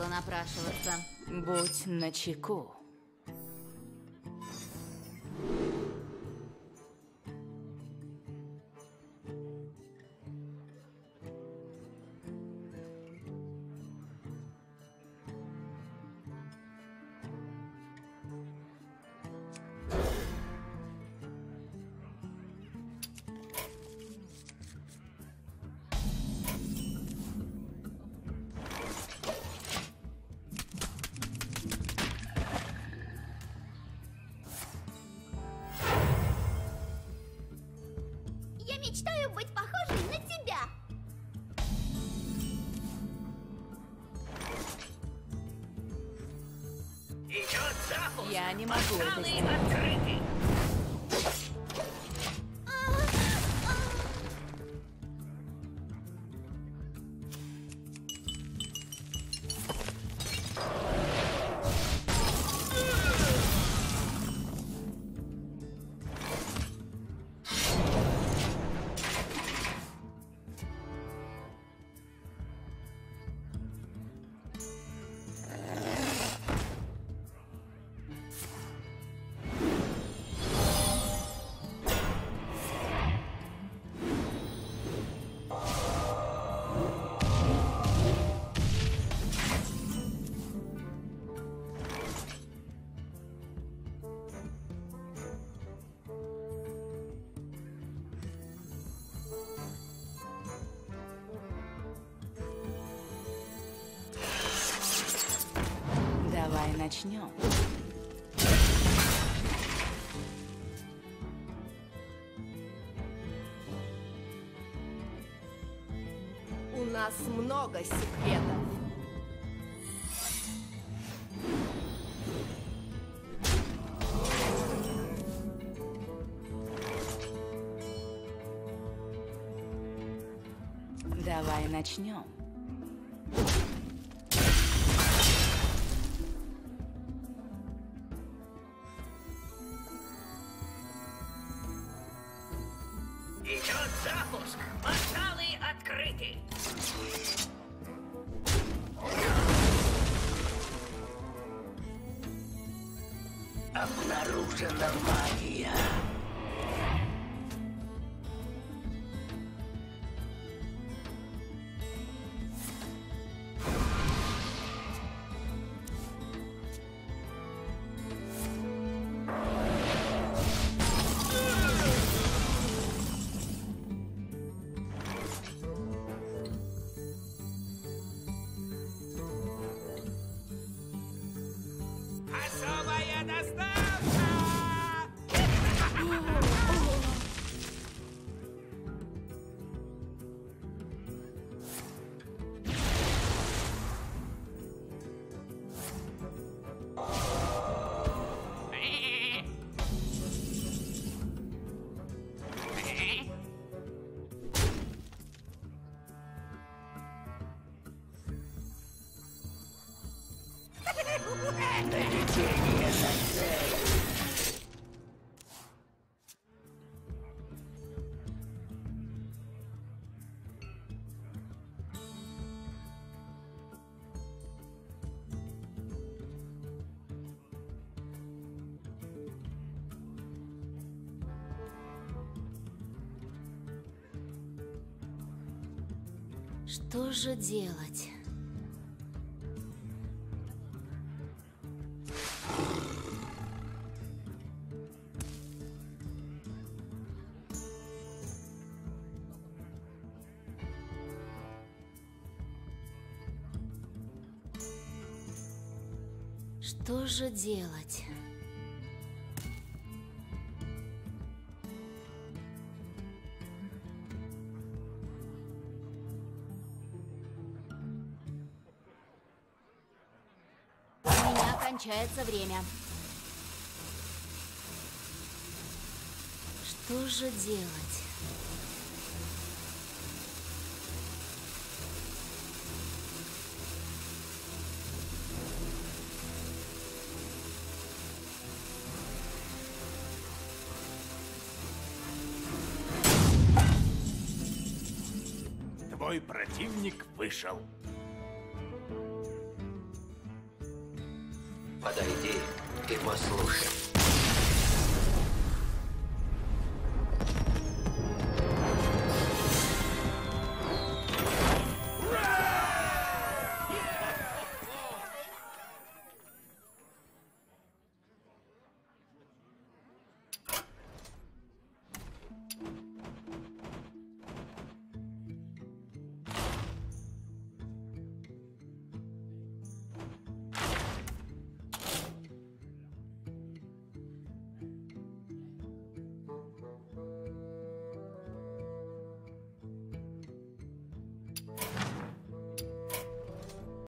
стоило напрашиваться. Будь начеку. Мечтаю быть похожей на тебя. Идет запуск. Я не могу. Порталы открыты. Давай начнем. У нас много секретов. Давай начнем. Идет запуск! Порталы открыты! Обнаружена магия! Долетение за цель. Что же делать? Что же делать? У меня кончается время. Что же делать? Мой противник вышел. Подойди и послушай.